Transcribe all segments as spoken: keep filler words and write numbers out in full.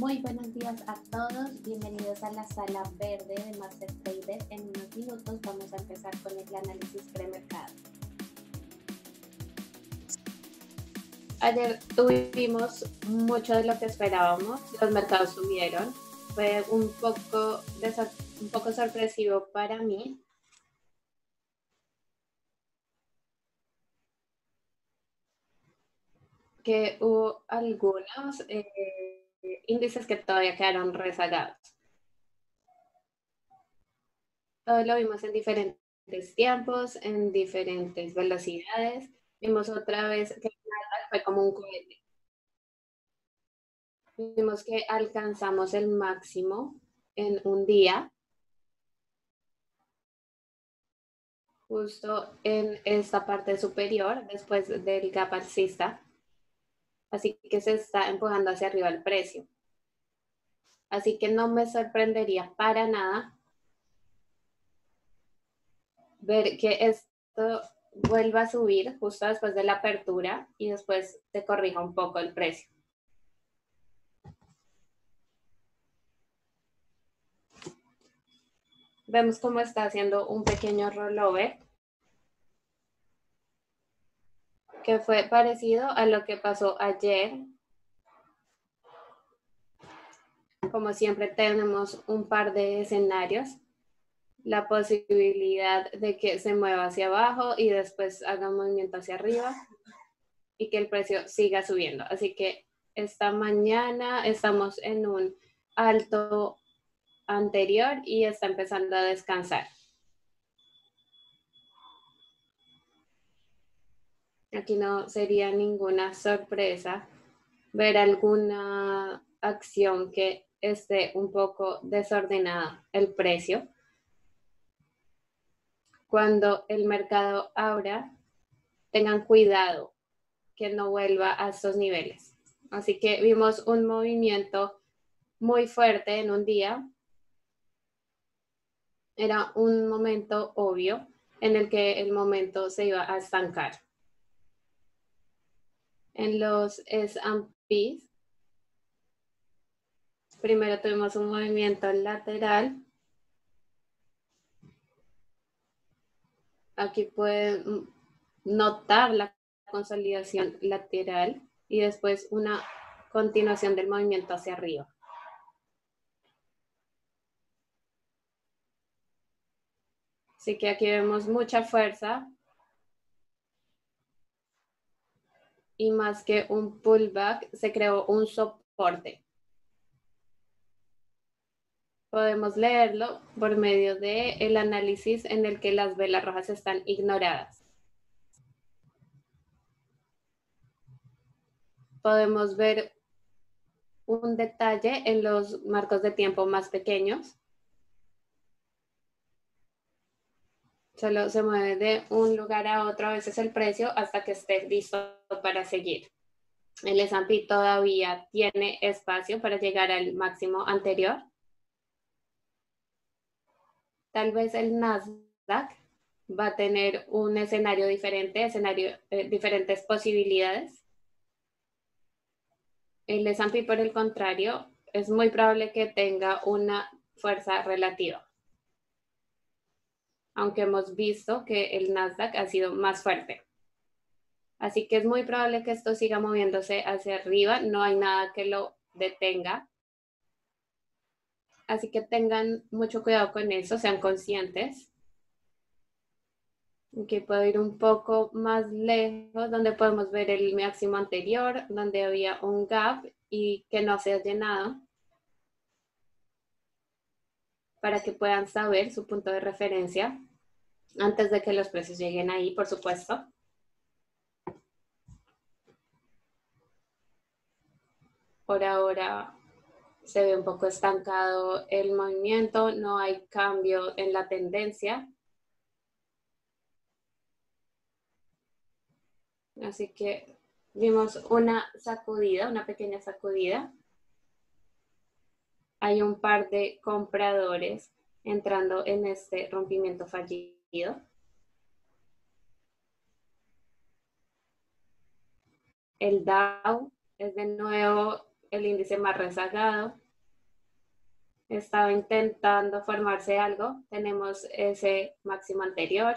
Muy buenos días a todos, bienvenidos a la sala verde de Master Trader. En unos minutos vamos a empezar con el análisis premercado. Ayer tuvimos mucho de lo que esperábamos, los mercados subieron, fue un poco, un poco sorpresivo para mí. Que hubo algunos eh, índices que todavía quedaron rezagados. Todo lo vimos en diferentes tiempos, en diferentes velocidades. Vimos otra vez que fue como un cohete. Vimos que alcanzamos el máximo en un día. Justo en esta parte superior, después del gap alcista. Así que se está empujando hacia arriba el precio. Así que no me sorprendería para nada ver que esto vuelva a subir justo después de la apertura y después se corrija un poco el precio. Vemos cómo está haciendo un pequeño rollover, que fue parecido a lo que pasó ayer. Como siempre tenemos un par de escenarios, la posibilidad de que se mueva hacia abajo y después haga un movimiento hacia arriba y que el precio siga subiendo. Así que esta mañana estamos en un alto anterior y está empezando a descansar. Aquí no sería ninguna sorpresa ver alguna acción que esté un poco desordenada el precio. Cuando el mercado abra, tengan cuidado que no vuelva a estos niveles. Así que vimos un movimiento muy fuerte en un día. Era un momento obvio en el que el momento se iba a estancar. En los S and P, primero tuvimos un movimiento lateral. Aquí pueden notar la consolidación lateral y después una continuación del movimiento hacia arriba. Así que aquí vemos mucha fuerza. Y más que un pullback, se creó un soporte. Podemos leerlo por medio del análisis en el que las velas rojas están ignoradas. Podemos ver un detalle en los marcos de tiempo más pequeños. Solo se mueve de un lugar a otro, a veces el precio, hasta que esté listo para seguir. El S and P todavía tiene espacio para llegar al máximo anterior. Tal vez el Nasdaq va a tener un escenario diferente, escenario, eh, diferentes posibilidades. El S and P, por el contrario, es muy probable que tenga una fuerza relativa. Aunque hemos visto que el Nasdaq ha sido más fuerte. Así que es muy probable que esto siga moviéndose hacia arriba, no hay nada que lo detenga. Así que tengan mucho cuidado con eso, sean conscientes. Aquí puedo ir un poco más lejos, donde podemos ver el máximo anterior, donde había un gap y que no se ha llenado, para que puedan saber su punto de referencia antes de que los precios lleguen ahí, por supuesto. Por ahora se ve un poco estancado el movimiento, no hay cambio en la tendencia. Así que vimos una sacudida, una pequeña sacudida. Hay un par de compradores entrando en este rompimiento fallido. El Dow es de nuevo el índice más rezagado, estaba intentando formarse algo, tenemos ese máximo anterior,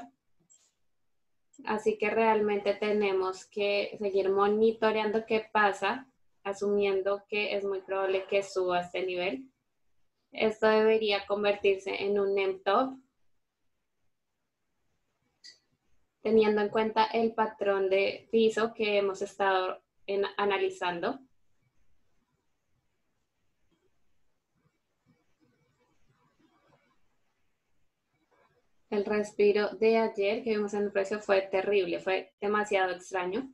así que realmente tenemos que seguir monitoreando qué pasa, asumiendo que es muy probable que suba este nivel. Esto debería convertirse en un M top, teniendo en cuenta el patrón de piso que hemos estado en, analizando. El respiro de ayer que vimos en el precio fue terrible, fue demasiado extraño.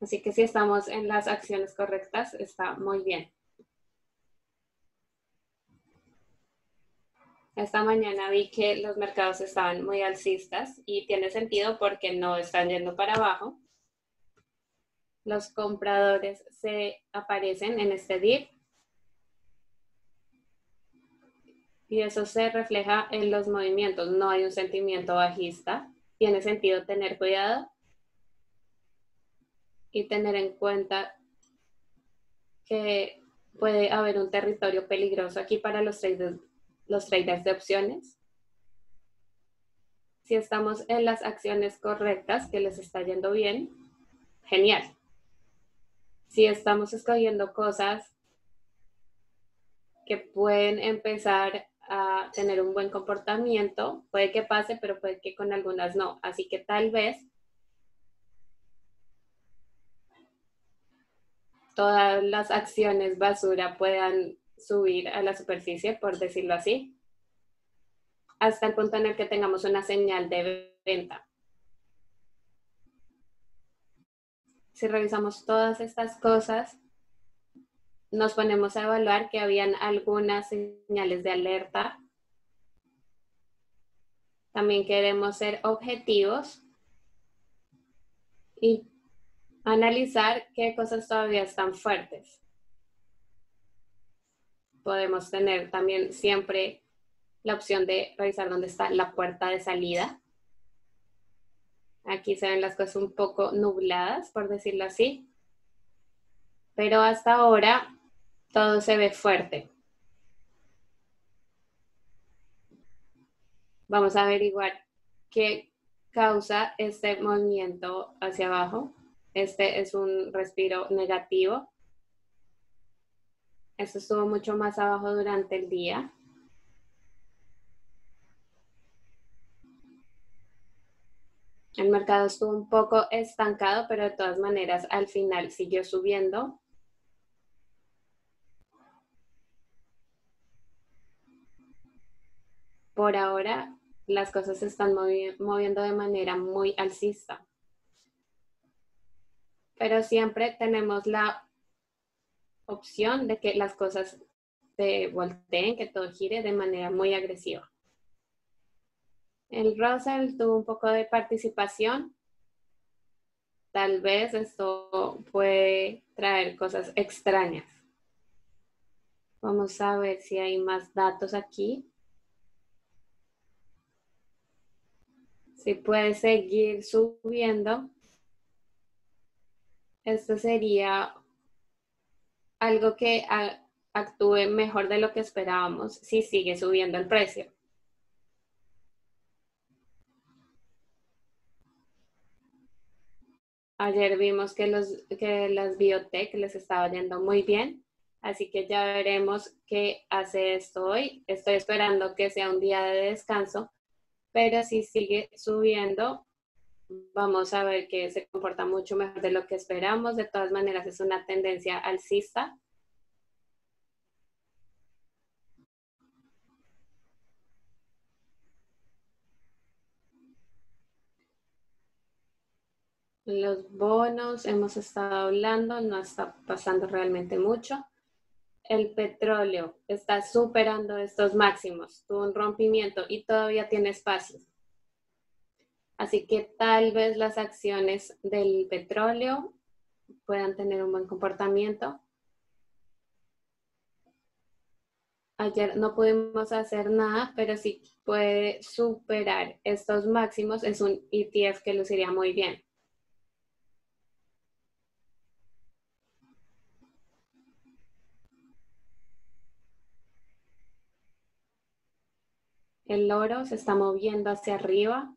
Así que si estamos en las acciones correctas, está muy bien. Esta mañana vi que los mercados estaban muy alcistas y tiene sentido porque no están yendo para abajo. Los compradores se aparecen en este dip. Y eso se refleja en los movimientos, no hay un sentimiento bajista. Tiene sentido tener cuidado y tener en cuenta que puede haber un territorio peligroso aquí para los traders, los traders de opciones. Si estamos en las acciones correctas, que les está yendo bien, genial. Si estamos escogiendo cosas que pueden empezar a tener un buen comportamiento, puede que pase, pero puede que con algunas no. Así que tal vez todas las acciones basura puedan subir a la superficie, por decirlo así, hasta el punto en el que tengamos una señal de venta. Si revisamos todas estas cosas, nos ponemos a evaluar que habían algunas señales de alerta. También queremos ser objetivos y analizar qué cosas todavía están fuertes. Podemos tener también siempre la opción de revisar dónde está la puerta de salida. Aquí se ven las cosas un poco nubladas, por decirlo así. Pero hasta ahora todo se ve fuerte. Vamos a averiguar qué causa este movimiento hacia abajo. Este es un respiro negativo. Esto estuvo mucho más abajo durante el día. El mercado estuvo un poco estancado, pero de todas maneras al final siguió subiendo. Por ahora las cosas se están movi- moviendo de manera muy alcista. Pero siempre tenemos la opción de que las cosas se volteen, que todo gire de manera muy agresiva. El Russell tuvo un poco de participación. Tal vez esto puede traer cosas extrañas. Vamos a ver si hay más datos aquí. Si puede seguir subiendo. Esto sería algo que actúe mejor de lo que esperábamos si sigue subiendo el precio. Ayer vimos que, los, que las biotech les estaba yendo muy bien, así que ya veremos qué hace esto hoy. Estoy esperando que sea un día de descanso, pero si sigue subiendo, vamos a ver que se comporta mucho mejor de lo que esperamos. De todas maneras, es una tendencia alcista. Los bonos, hemos estado hablando, no está pasando realmente mucho. El petróleo está superando estos máximos, tuvo un rompimiento y todavía tiene espacio. Así que tal vez las acciones del petróleo puedan tener un buen comportamiento. Ayer no pudimos hacer nada, pero si puede superar estos máximos, es un E T F que luciría muy bien. El oro se está moviendo hacia arriba.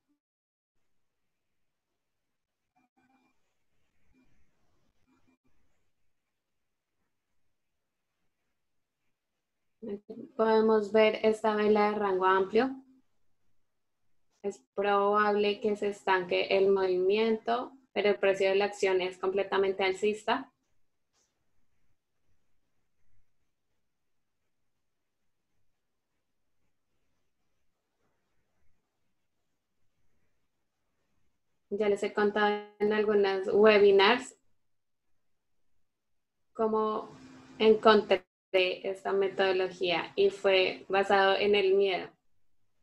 Podemos ver esta vela de rango amplio. Es probable que se estanque el movimiento, pero el precio de la acción es completamente alcista. Ya les he contado en algunos webinars cómo encontré esta metodología y fue basado en el miedo,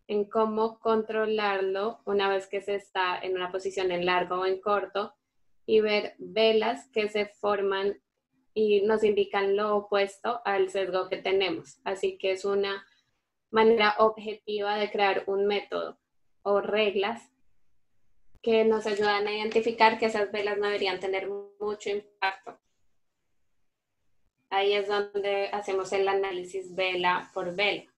en cómo controlarlo una vez que se está en una posición en largo o en corto y ver velas que se forman y nos indican lo opuesto al sesgo que tenemos. Así que es una manera objetiva de crear un método o reglas que nos ayudan a identificar que esas velas no deberían tener mucho impacto. Ahí es donde hacemos el análisis vela por vela.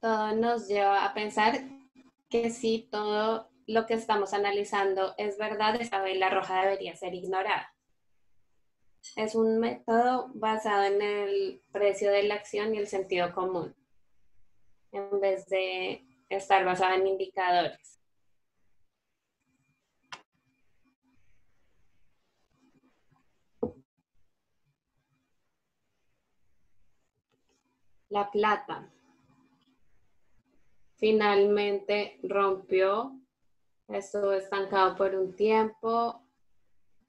Todo nos lleva a pensar que si todo lo que estamos analizando es verdad, esta vela roja debería ser ignorada. Es un método basado en el precio de la acción y el sentido común, en vez de estar basado en indicadores. La plata finalmente rompió, estuvo estancado por un tiempo.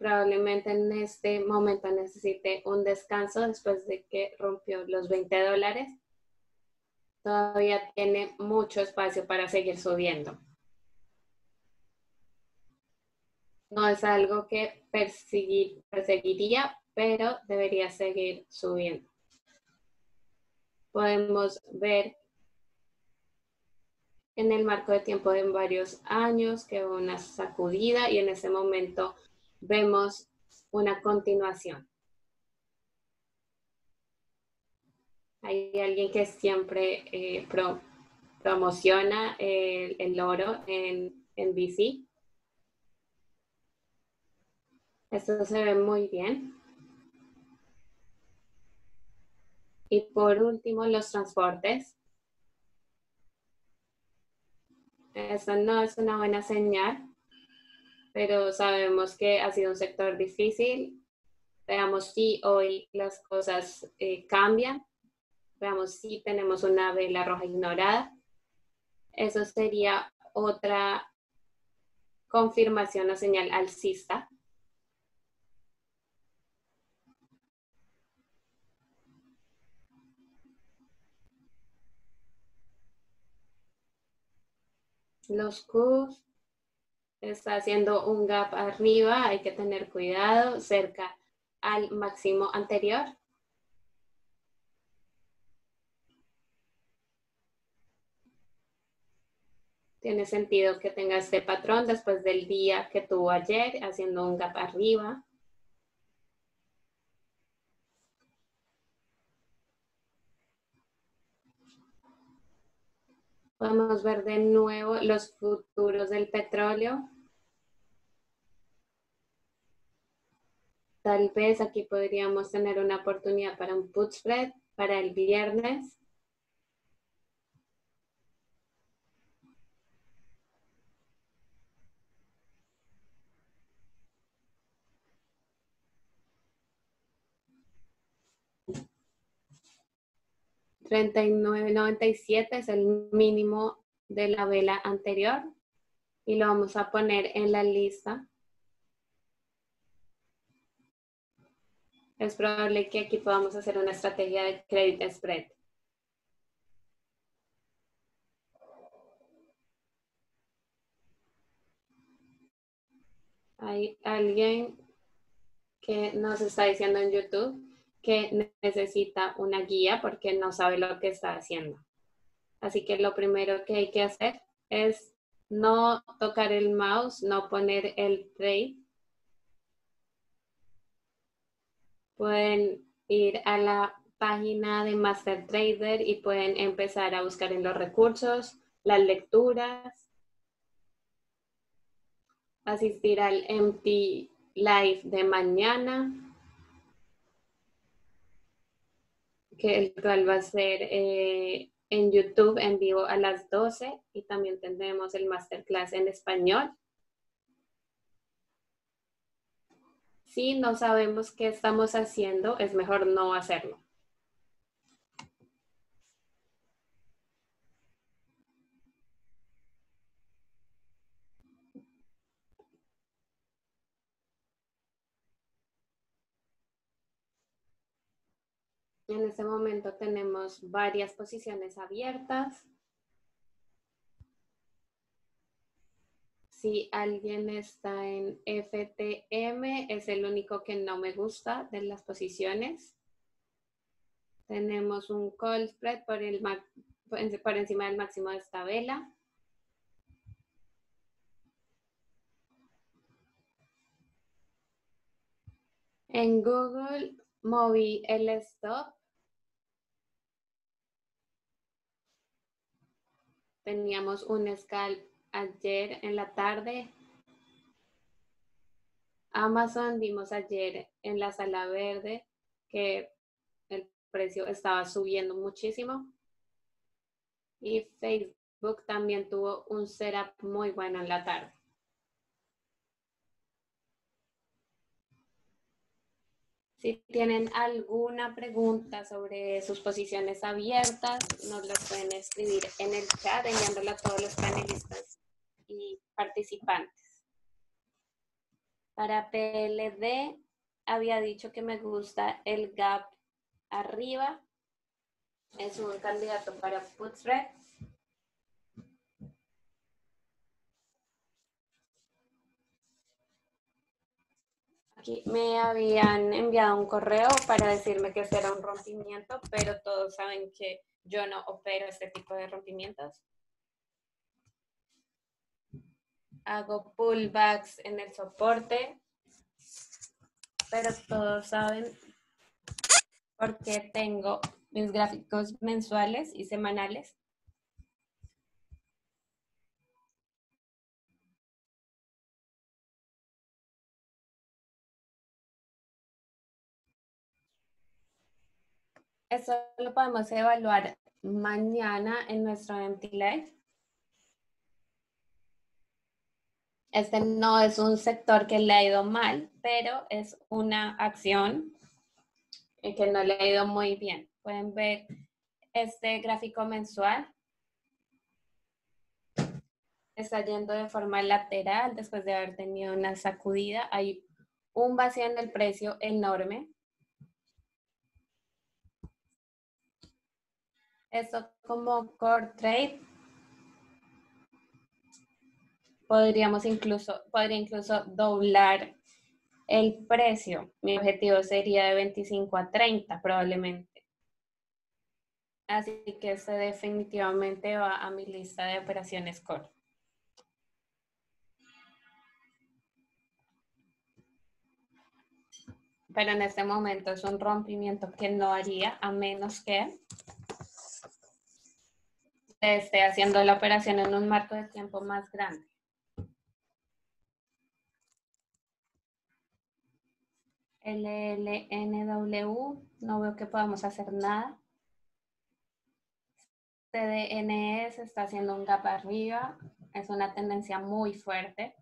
Probablemente en este momento necesite un descanso después de que rompió los veinte dólares. Todavía tiene mucho espacio para seguir subiendo. No es algo que perseguir, perseguiría, pero debería seguir subiendo. Podemos ver en el marco de tiempo de varios años que hubo una sacudida y en ese momento vemos una continuación. Hay alguien que siempre eh, pro, promociona el, el oro en, en B C. Esto se ve muy bien. Y por último, los transportes. Esto no es una buena señal, pero sabemos que ha sido un sector difícil. Veamos si hoy las cosas eh, cambian. Veamos si tenemos una vela roja ignorada. Eso sería otra confirmación o señal alcista. Los Qs. Está haciendo un gap arriba, hay que tener cuidado, cerca al máximo anterior. Tiene sentido que tenga este patrón después del día que tuvo ayer, haciendo un gap arriba. Podemos ver de nuevo los futuros del petróleo. Tal vez aquí podríamos tener una oportunidad para un put spread para el viernes. treinta y nueve noventa y siete es el mínimo de la vela anterior y lo vamos a poner en la lista. Es probable que aquí podamos hacer una estrategia de credit spread. Hay alguien que nos está diciendo en YouTube que necesita una guía porque no sabe lo que está haciendo. Así que lo primero que hay que hacer es no tocar el mouse, no poner el trade. pueden ir a la página de Master Trader y pueden empezar a buscar en los recursos, las lecturas, asistir al M T Live de mañana, que el cual va a ser eh, en YouTube en vivo a las doce, y también tendremos el Masterclass en español. Si no sabemos qué estamos haciendo, es mejor no hacerlo. En este momento tenemos varias posiciones abiertas. Si alguien está en F T M, es el único que no me gusta de las posiciones. Tenemos un call spread por, el, por encima del máximo de esta vela. En Google moví el stop. Teníamos un scalp ayer en la tarde. Amazon vimos ayer en la sala verde que el precio estaba subiendo muchísimo. Y Facebook también tuvo un setup muy bueno en la tarde. Si tienen alguna pregunta sobre sus posiciones abiertas, nos las pueden escribir en el chat, enviándola a todos los panelistas y participantes. Para P L D, había dicho que me gusta el gap arriba. Es un candidato para put spread. Aquí me habían enviado un correo para decirme que este era un rompimiento, pero todos saben que yo no opero este tipo de rompimientos. Hago pullbacks en el soporte, pero todos saben porque tengo mis gráficos mensuales y semanales. Eso lo podemos evaluar mañana en nuestro M T Live. Este no es un sector que le ha ido mal, pero es una acción que no le ha ido muy bien. Pueden ver este gráfico mensual. Está yendo de forma lateral después de haber tenido una sacudida. Hay un vacío en el precio enorme. Esto como core trade, podríamos incluso, podría incluso doblar el precio. Mi objetivo sería de veinticinco a treinta probablemente. Así que este definitivamente va a mi lista de operaciones core. Pero en este momento es un rompimiento que no haría a menos que esté haciendo la operación en un marco de tiempo más grande. L L N W, no veo que podamos hacer nada. T D N S está haciendo un gap arriba, es una tendencia muy fuerte.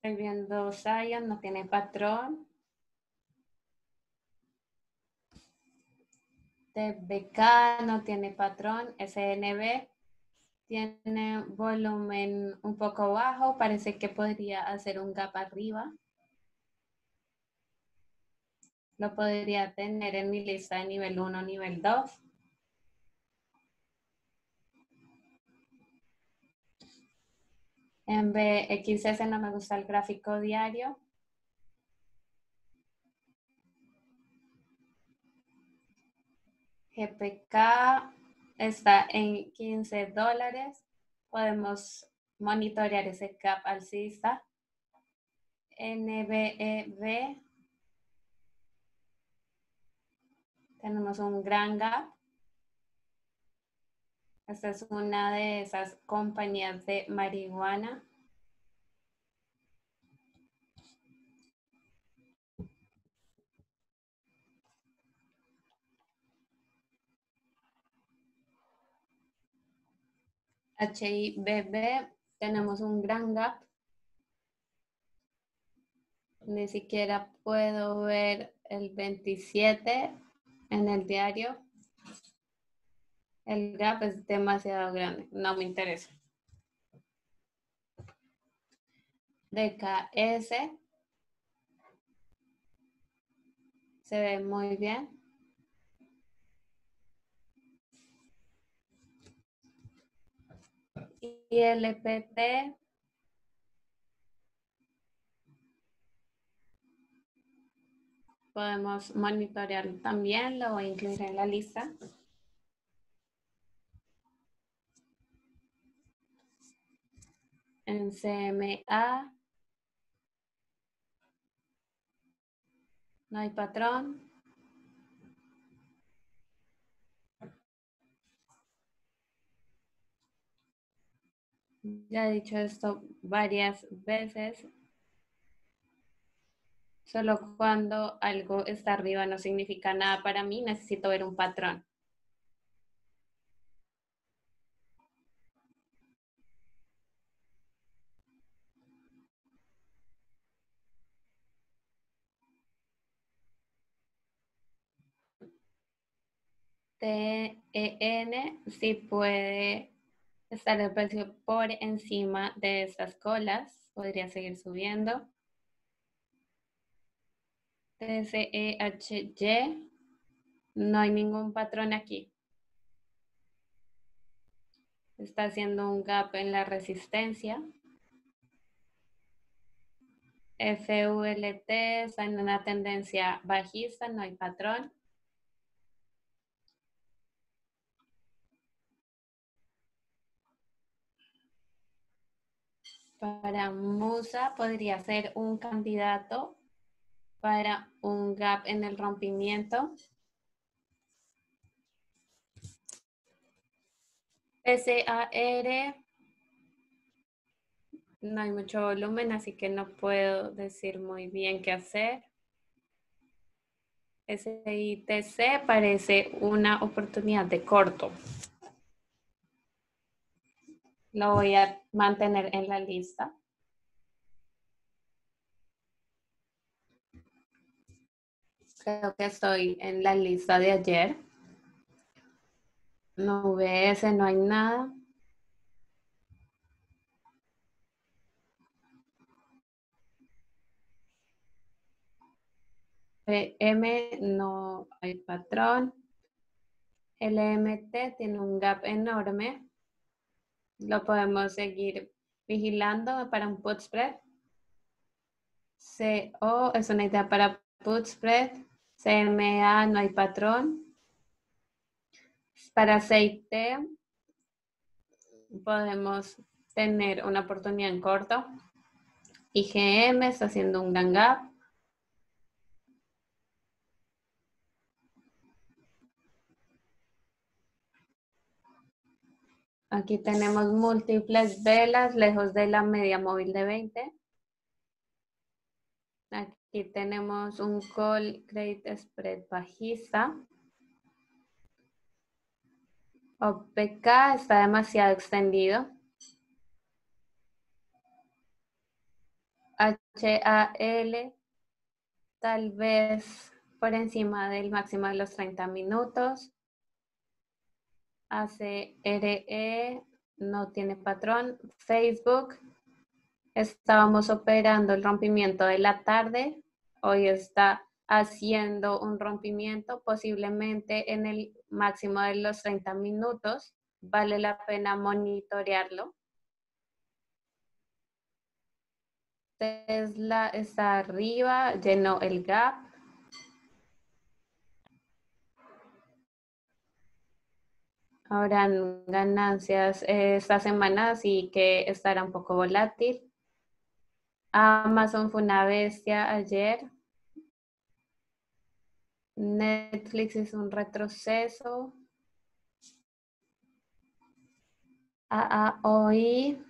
Estoy viendo Zion, no tiene patrón. T B K no tiene patrón. S N B tiene volumen un poco bajo. Parece que podría hacer un gap arriba. Lo podría tener en mi lista de nivel uno, nivel dos. En B X S no me gusta el gráfico diario. G P K está en quince dólares. Podemos monitorear ese gap alcista. N B E V. Tenemos un gran gap. Esta es una de esas compañías de marihuana. H I V B, tenemos un gran gap. Ni siquiera puedo ver el veintisiete en el diario. El gap es demasiado grande, no me interesa. D K S, se ve muy bien. Y L P T. Podemos monitorearlo también, lo voy a incluir en la lista. En C M A. No hay patrón. Ya he dicho esto varias veces. Solo cuando algo está arriba no significa nada para mí, necesito ver un patrón. T E N, si puede estar el precio por encima de estas colas, podría seguir subiendo. T C E H Y, no hay ningún patrón aquí. Está haciendo un gap en la resistencia. F U L T está en una tendencia bajista, no hay patrón. Para Musa podría ser un candidato para un gap en el rompimiento. S A R, no hay mucho volumen, así que no puedo decir muy bien qué hacer. S I T C parece una oportunidad de corto. Lo voy a mantener en la lista. Creo que estoy en la lista de ayer. No V S, no hay nada. P M, no hay patrón. L M T tiene un gap enorme. Lo podemos seguir vigilando para un put spread. C O es una idea para put spread. C M A no hay patrón. Para aceite podemos tener una oportunidad en corto. I G M está haciendo un gran gap. Aquí tenemos múltiples velas lejos de la media móvil de veinte. Aquí tenemos un call credit spread bajista. O P K está demasiado extendido. H A L tal vez por encima del máximo de los treinta minutos. A C R E no tiene patrón. Facebook, estábamos operando el rompimiento de la tarde. Hoy está haciendo un rompimiento posiblemente en el máximo de los treinta minutos. Vale la pena monitorearlo. Tesla está arriba, llenó el gap. Habrán ganancias esta semana, así que estará un poco volátil. Amazon fue una bestia ayer. Netflix es un retroceso. A A O I.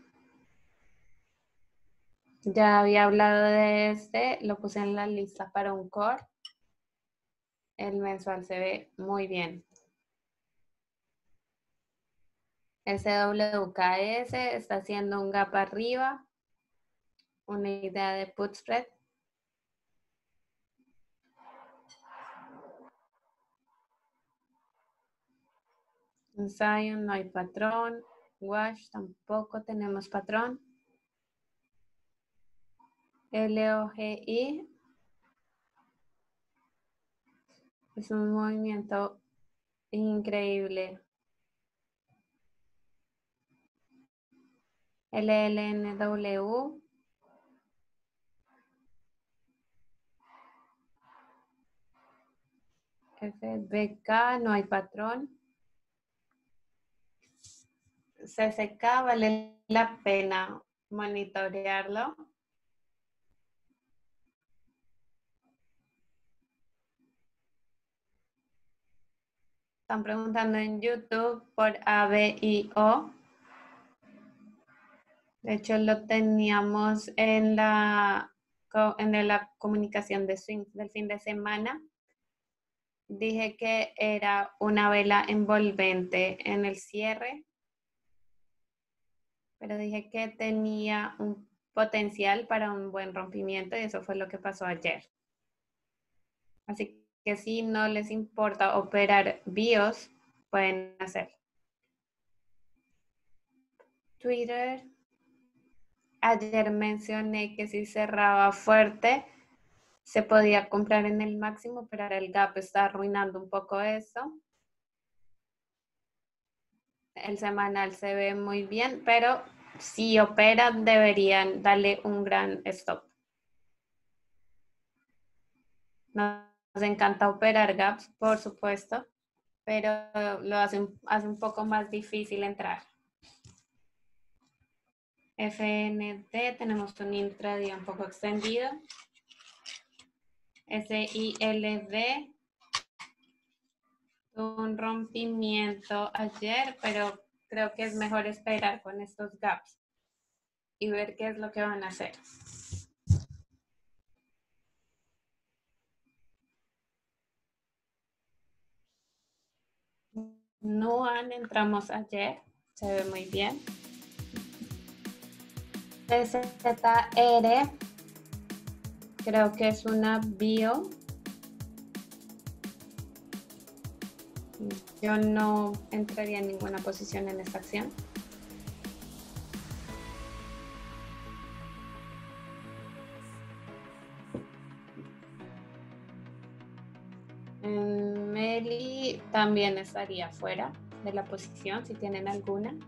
Ya había hablado de este, lo puse en la lista para un core. El mensual se ve muy bien. S W K S está haciendo un gap arriba. Una idea de put spread. En Zion no hay patrón. Wash tampoco tenemos patrón. L O G I es un movimiento increíble. L L N W F B K no hay patrón. C C K vale la pena monitorearlo. Están preguntando en YouTube por A B I O. De hecho, lo teníamos en la, en la comunicación de swing del fin de semana. Dije que era una vela envolvente en el cierre, pero dije que tenía un potencial para un buen rompimiento y eso fue lo que pasó ayer. Así que si no les importa operar B I Os, pueden hacerlo. Twitter. Ayer mencioné que si cerraba fuerte, se podía comprar en el máximo, pero ahora el gap está arruinando un poco eso. El semanal se ve muy bien, pero si operan deberían darle un gran stop. Nos encanta operar gaps, por supuesto, pero lo hace, hace un poco más difícil entrar. F N T, tenemos un intradía un poco extendido. S I L D, un rompimiento ayer, pero creo que es mejor esperar con estos gaps y ver qué es lo que van a hacer. Nuan, entramos ayer, se ve muy bien. T Z R, creo que es una bio. Yo no entraría en ninguna posición en esta acción. En Meli también estaría fuera de la posición si tienen alguna.